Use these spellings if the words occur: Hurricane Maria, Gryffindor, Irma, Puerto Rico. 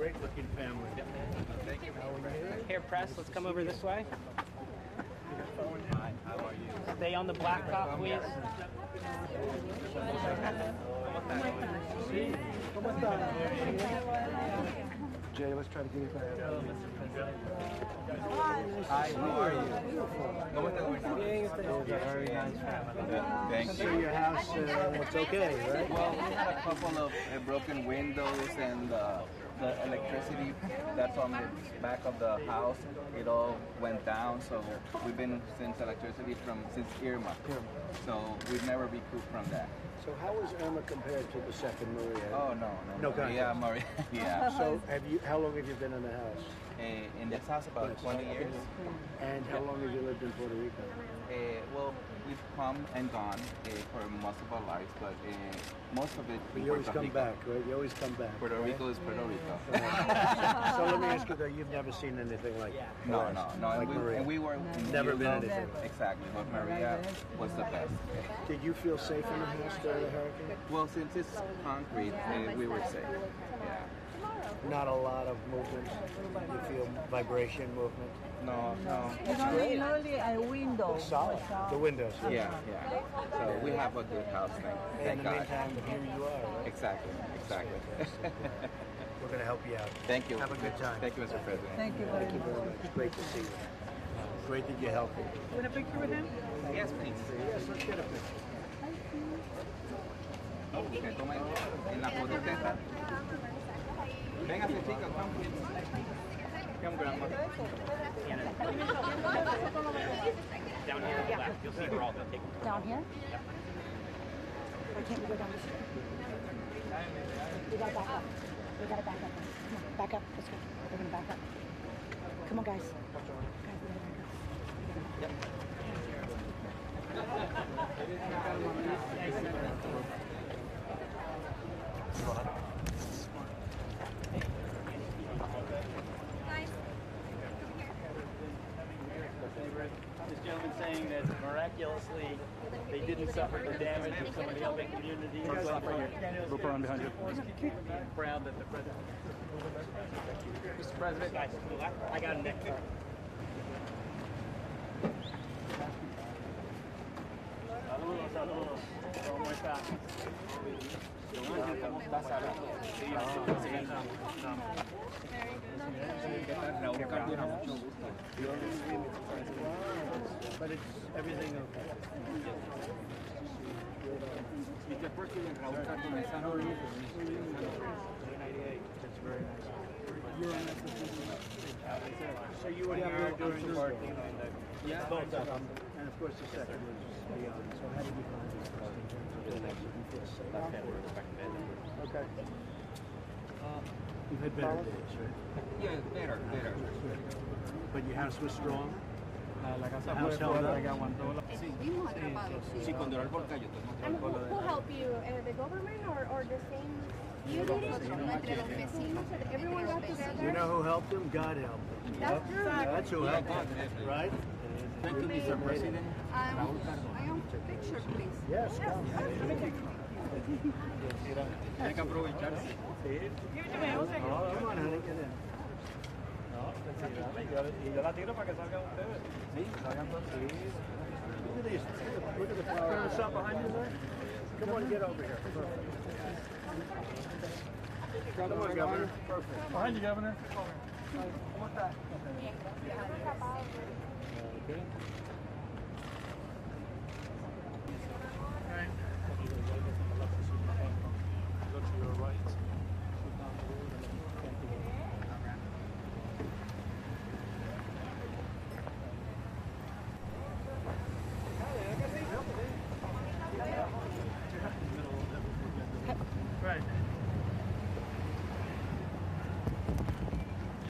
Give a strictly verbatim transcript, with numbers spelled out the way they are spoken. Great looking family. Yep. Thank you. Hair press, let's come over this way. Hi, how are you? Stay on the blacktop, please. Jay, let's try to give you back. Hi, how are you? Very nice family. Thank you. So your house, uh, it's okay, right? Well, we had a couple of uh, broken windows and uh, the electricity that's on the back of the house, it all went down. So we've been since electricity from since Irma. So we've never recouped from that. So how is Irma compared to the second Maria? Oh no, no, no, no yeah, Maria, yeah. So have you? How long have you been in the house? Uh, in this house about yes. twenty years. And how long have you lived in Puerto Rico? Uh, well, we've come and gone uh, for most of our lives, but uh, most of it. But you always come back, right? You always come back. Puerto Rico is Puerto Rico. So let me ask you though, you've never seen anything like that? No, no, no. Like and, we, and we were never been anything. Exactly, but Maria was the best. Did you feel safe in the house? Well, since it's concrete, uh, we were safe. Yeah. Not a lot of movement. You feel vibration movement? No, no. You don't need only a window. Solid. The windows. Yeah, yeah. yeah. So yeah. we have a good house, thank, thank God. In the meantime, here you are. Right? Exactly, exactly. We're going to help you out. Thank you. Have a good time. Thank you, Mister President. Thank you very much. It's great to see you. Great that you're helping. You want a picture with him? Yes, please. Yes, let's get a picture. Que tomen en la pototeta. Véngase, chicas, come. Come, grandma. Down here, yeah. You'll see we're all going to take it. Down here? Yep. Or can't we go down the street? We got to back up. We got to back up. Come on, back up. Let's go. We're going to back up. Come on, guys. Guys, we're going to back up. This gentleman saying that miraculously they didn't suffer the damage of some of the other communities. Group around behind you. Proud that the president. Mister President, I got a neck. But it's everything okay. So you were here during the party? Yeah, both of them. And of course the second was beyond. So how did you find this part in terms of the next one? Left hand word, back bed. Okay. You've had better days, right? Yeah, better, better. But your house was strong? La casa fue fuerte, que aguantó la... Sí, sí, con dolor por calle. And who, who helped you? Uh, the government or, or the same unity? Everyone got together? You know who helped them? God helped them. That's true. That's who helped them, right? Thank you, Mister President. I want a picture, please. Yes, come. Hay que aprovecharse. Give it to me, Jose. No, come on, honey, get in. Y yo la tiro para que salgan ustedes. Sí, salgan todos. Look at these. Look at the flower. What's up behind you there? Come on, get over here. Perfect. Come on, Governor. Perfect. Behind you, Governor. What's that? Okay.